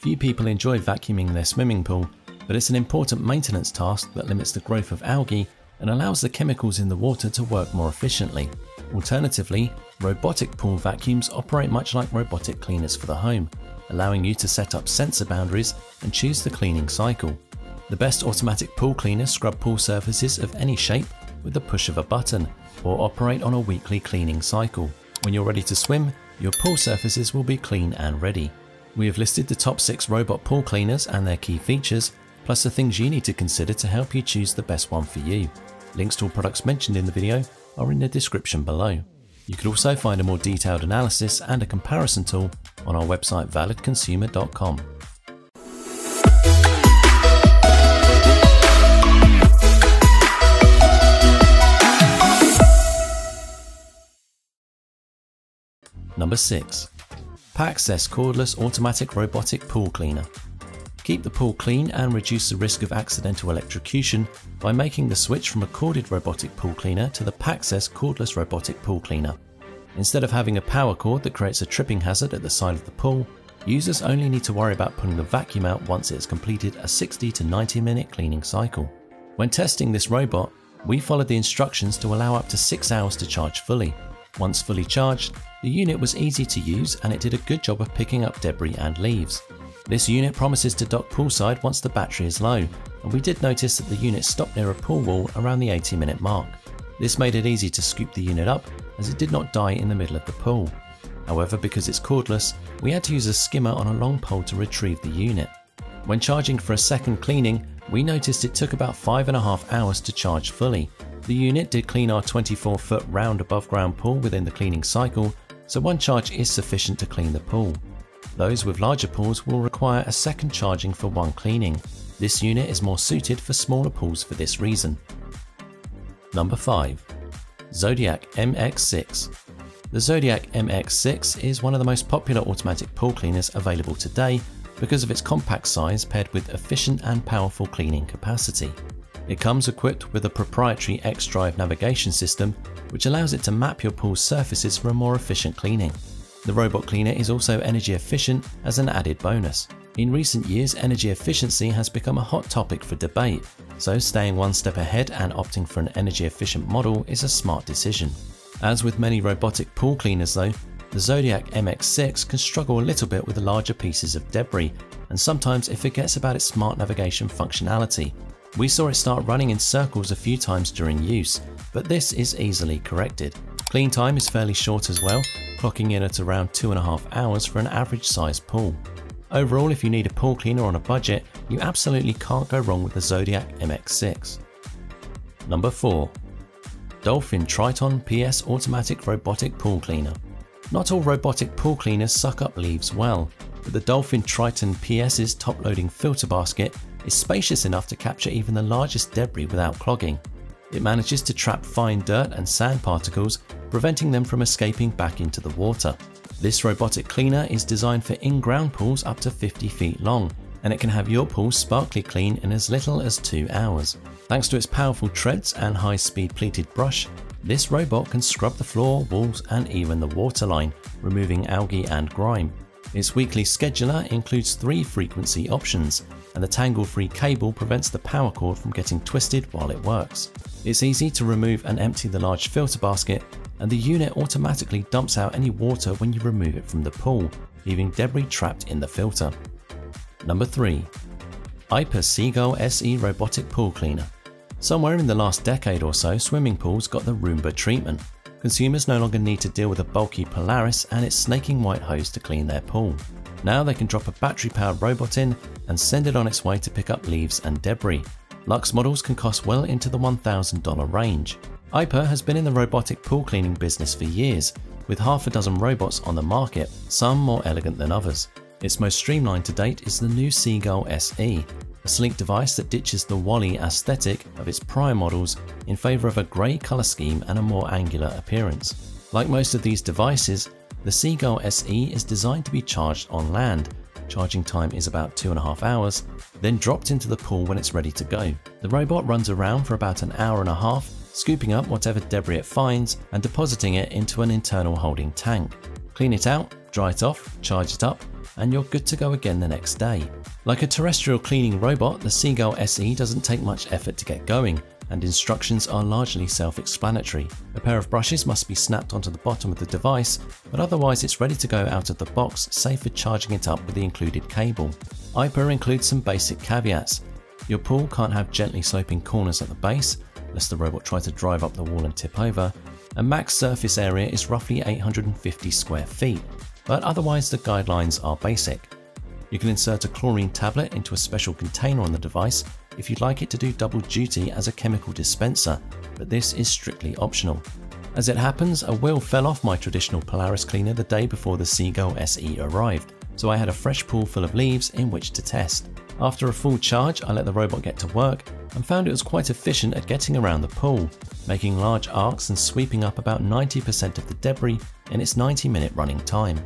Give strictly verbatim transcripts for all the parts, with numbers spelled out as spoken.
Few people enjoy vacuuming their swimming pool, but it's an important maintenance task that limits the growth of algae and allows the chemicals in the water to work more efficiently. Alternatively, robotic pool vacuums operate much like robotic cleaners for the home, allowing you to set up sensor boundaries and choose the cleaning cycle. The best automatic pool cleaners scrub pool surfaces of any shape with the push of a button, or operate on a weekly cleaning cycle. When you're ready to swim, your pool surfaces will be clean and ready. We have listed the top six robot pool cleaners and their key features, plus the things you need to consider to help you choose the best one for you. Links to all products mentioned in the video are in the description below. You can also find a more detailed analysis and a comparison tool on our website valid consumer dot com. Number six. Paxcess Cordless Automatic Robotic Pool Cleaner. Keep the pool clean and reduce the risk of accidental electrocution by making the switch from a corded robotic pool cleaner to the Paxcess Cordless Robotic Pool Cleaner. Instead of having a power cord that creates a tripping hazard at the side of the pool, users only need to worry about pulling the vacuum out once it's completed a sixty to ninety minute cleaning cycle. When testing this robot, we followed the instructions to allow up to six hours to charge fully. Once fully charged, the unit was easy to use and it did a good job of picking up debris and leaves. This unit promises to dock poolside once the battery is low, and we did notice that the unit stopped near a pool wall around the eighty minute mark. This made it easy to scoop the unit up as it did not die in the middle of the pool. However, because it's cordless, we had to use a skimmer on a long pole to retrieve the unit. When charging for a second cleaning, we noticed it took about five and a half hours to charge fully. The unit did clean our twenty-four foot round above ground pool within the cleaning cycle, so one charge is sufficient to clean the pool. Those with larger pools will require a second charging for one cleaning. This unit is more suited for smaller pools for this reason. Number five. Zodiac M X six. The Zodiac M X six is one of the most popular automatic pool cleaners available today because of its compact size paired with efficient and powerful cleaning capacity. It comes equipped with a proprietary X-Drive navigation system, which allows it to map your pool's surfaces for a more efficient cleaning. The robot cleaner is also energy efficient as an added bonus. In recent years, energy efficiency has become a hot topic for debate, so staying one step ahead and opting for an energy efficient model is a smart decision. As with many robotic pool cleaners though, the Zodiac M X six can struggle a little bit with the larger pieces of debris, and sometimes it forgets about its smart navigation functionality. We saw it start running in circles a few times during use, but this is easily corrected. Clean time is fairly short as well, clocking in at around two and a half hours for an average sized pool. Overall, if you need a pool cleaner on a budget, you absolutely can't go wrong with the Zodiac M X six. Number four. Dolphin Triton P S Automatic Robotic Pool Cleaner. Not all robotic pool cleaners suck up leaves well, but the Dolphin Triton P S's top-loading filter basket is spacious enough to capture even the largest debris without clogging. It manages to trap fine dirt and sand particles, preventing them from escaping back into the water. This robotic cleaner is designed for in-ground pools up to fifty feet long, and it can have your pool sparkly clean in as little as two hours. Thanks to its powerful treads and high-speed pleated brush, this robot can scrub the floor, walls, and even the waterline, removing algae and grime. Its weekly scheduler includes three frequency options, and the tangle-free cable prevents the power cord from getting twisted while it works. It's easy to remove and empty the large filter basket, and the unit automatically dumps out any water when you remove it from the pool, leaving debris trapped in the filter. Number three. Aiper Seagull S E Robotic Pool Cleaner. Somewhere in the last decade or so, swimming pools got the Roomba treatment. Consumers no longer need to deal with a bulky Polaris and its snaking white hose to clean their pool. Now they can drop a battery-powered robot in and send it on its way to pick up leaves and debris. Luxe models can cost well into the one thousand dollar range. Aiper has been in the robotic pool cleaning business for years, with half a dozen robots on the market, some more elegant than others. Its most streamlined to date is the new Seagull S E, a sleek device that ditches the Wally aesthetic of its prior models in favour of a grey colour scheme and a more angular appearance. Like most of these devices, the Seagull S E is designed to be charged on land. Charging time is about two and a half hours, then dropped into the pool when it's ready to go. The robot runs around for about an hour and a half, scooping up whatever debris it finds and depositing it into an internal holding tank. Clean it out, dry it off, charge it up, and you're good to go again the next day. Like a terrestrial cleaning robot, the Seagull S E doesn't take much effort to get going, and instructions are largely self-explanatory. A pair of brushes must be snapped onto the bottom of the device, but otherwise it's ready to go out of the box, save for charging it up with the included cable. Aiper includes some basic caveats. Your pool can't have gently sloping corners at the base, lest the robot try to drive up the wall and tip over, and max surface area is roughly eight hundred fifty square feet, but otherwise the guidelines are basic. You can insert a chlorine tablet into a special container on the device if you'd like it to do double duty as a chemical dispenser, but this is strictly optional. As it happens, a wheel fell off my traditional Polaris cleaner the day before the Seagull S E arrived, so I had a fresh pool full of leaves in which to test. After a full charge, I let the robot get to work and found it was quite efficient at getting around the pool, making large arcs and sweeping up about ninety percent of the debris in its ninety minute running time.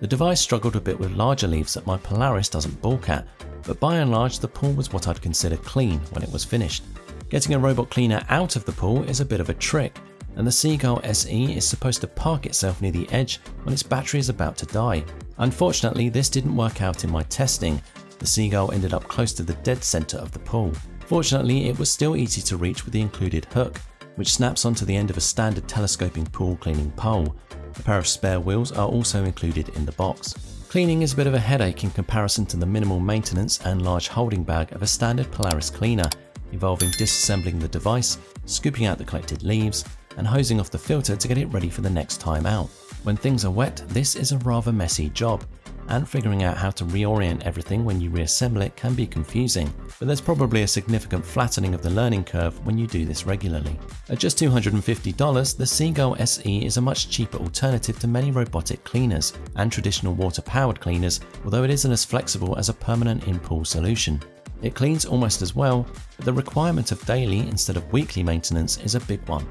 The device struggled a bit with larger leaves that my Polaris doesn't balk at, but by and large the pool was what I'd consider clean when it was finished. Getting a robot cleaner out of the pool is a bit of a trick, and the Seagull S E is supposed to park itself near the edge when its battery is about to die. Unfortunately, this didn't work out in my testing. The Seagull ended up close to the dead center of the pool. Fortunately, it was still easy to reach with the included hook, which snaps onto the end of a standard telescoping pool cleaning pole. A pair of spare wheels are also included in the box. Cleaning is a bit of a headache in comparison to the minimal maintenance and large holding bag of a standard Polaris cleaner, involving disassembling the device, scooping out the collected leaves, and hosing off the filter to get it ready for the next time out. When things are wet, this is a rather messy job, and figuring out how to reorient everything when you reassemble it can be confusing, but there's probably a significant flattening of the learning curve when you do this regularly. At just two hundred fifty dollars, the Seagull S E is a much cheaper alternative to many robotic cleaners and traditional water-powered cleaners, although it isn't as flexible as a permanent in-pool solution. It cleans almost as well, but the requirement of daily instead of weekly maintenance is a big one.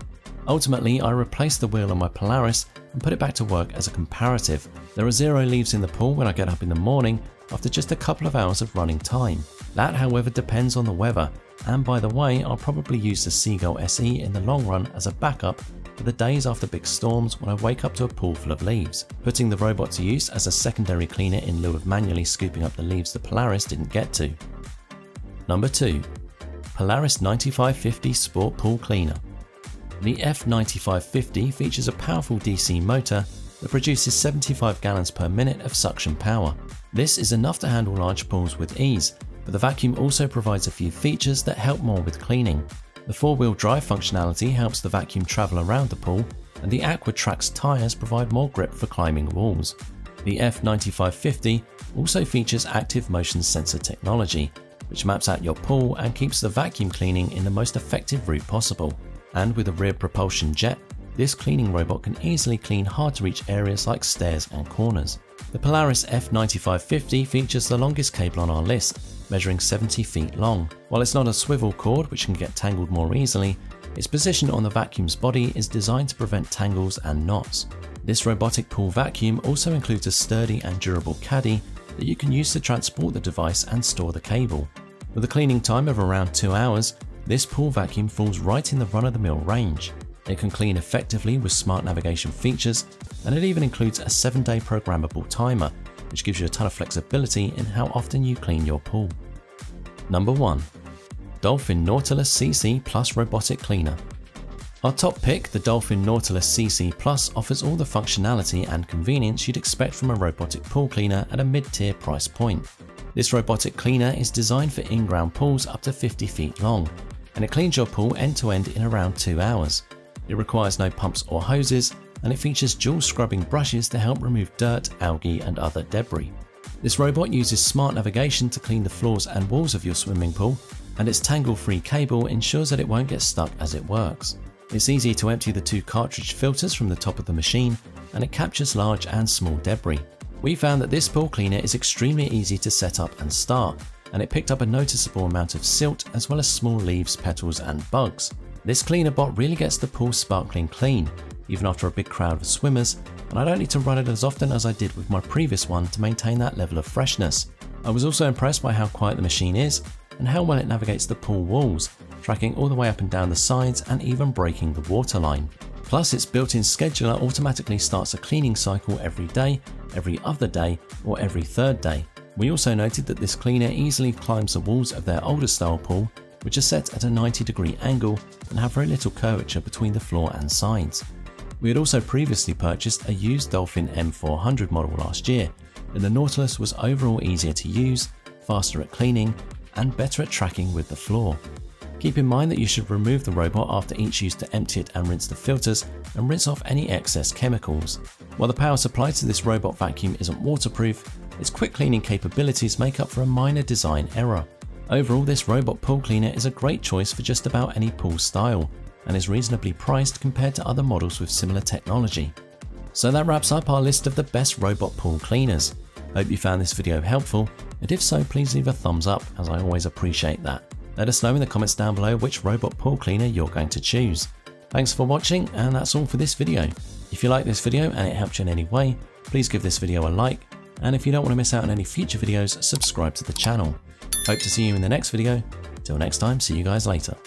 Ultimately, I replaced the wheel on my Polaris and put it back to work as a comparative. There are zero leaves in the pool when I get up in the morning after just a couple of hours of running time. That, however, depends on the weather, and by the way, I'll probably use the Seagull S E in the long run as a backup for the days after big storms when I wake up to a pool full of leaves. Putting the robot to use as a secondary cleaner in lieu of manually scooping up the leaves the Polaris didn't get to. Number two. Polaris ninety-five fifty Sport Pool Cleaner. The F ninety-five fifty features a powerful D C motor that produces seventy-five gallons per minute of suction power. This is enough to handle large pools with ease, but the vacuum also provides a few features that help more with cleaning. The four-wheel drive functionality helps the vacuum travel around the pool, and the AquaTrax tires provide more grip for climbing walls. The F ninety-five fifty also features active motion sensor technology, which maps out your pool and keeps the vacuum cleaning in the most effective route possible. And with a rear propulsion jet, this cleaning robot can easily clean hard-to-reach areas like stairs and corners. The Polaris F ninety-five fifty features the longest cable on our list, measuring seventy feet long. While it's not a swivel cord, which can get tangled more easily, its position on the vacuum's body is designed to prevent tangles and knots. This robotic pool vacuum also includes a sturdy and durable caddy that you can use to transport the device and store the cable. With a cleaning time of around two hours, this pool vacuum falls right in the run-of-the-mill range. It can clean effectively with smart navigation features, and it even includes a seven day programmable timer, which gives you a ton of flexibility in how often you clean your pool. Number one. Dolphin Nautilus C C Plus Robotic Cleaner. Our top pick, the Dolphin Nautilus C C Plus, offers all the functionality and convenience you'd expect from a robotic pool cleaner at a mid-tier price point. This robotic cleaner is designed for in-ground pools up to fifty feet long, and it cleans your pool end-to-end in around two hours. It requires no pumps or hoses, and it features dual scrubbing brushes to help remove dirt, algae, and other debris. This robot uses smart navigation to clean the floors and walls of your swimming pool, and its tangle-free cable ensures that it won't get stuck as it works. It's easy to empty the two cartridge filters from the top of the machine, and it captures large and small debris. We found that this pool cleaner is extremely easy to set up and start, and it picked up a noticeable amount of silt as well as small leaves, petals and bugs. This cleaner bot really gets the pool sparkling clean, even after a big crowd of swimmers, and I don't need to run it as often as I did with my previous one to maintain that level of freshness. I was also impressed by how quiet the machine is and how well it navigates the pool walls, tracking all the way up and down the sides and even breaking the waterline. Plus, its built-in scheduler automatically starts a cleaning cycle every day every other day or every third day. We also noted that this cleaner easily climbs the walls of their older style pool, which are set at a ninety degree angle and have very little curvature between the floor and sides. We had also previously purchased a used Dolphin M four hundred model last year, and the Nautilus was overall easier to use, faster at cleaning, and better at tracking with the floor. Keep in mind that you should remove the robot after each use to empty it and rinse the filters and rinse off any excess chemicals. While the power supply to this robot vacuum isn't waterproof, its quick cleaning capabilities make up for a minor design error. Overall, this robot pool cleaner is a great choice for just about any pool style and is reasonably priced compared to other models with similar technology. So that wraps up our list of the best robot pool cleaners. Hope you found this video helpful, and if so, please leave a thumbs up, as I always appreciate that. Let us know in the comments down below which robot pool cleaner you're going to choose. Thanks for watching, and that's all for this video. If you like this video and it helped you in any way, please give this video a like, and if you don't want to miss out on any future videos, subscribe to the channel. Hope to see you in the next video. Till next time, see you guys later.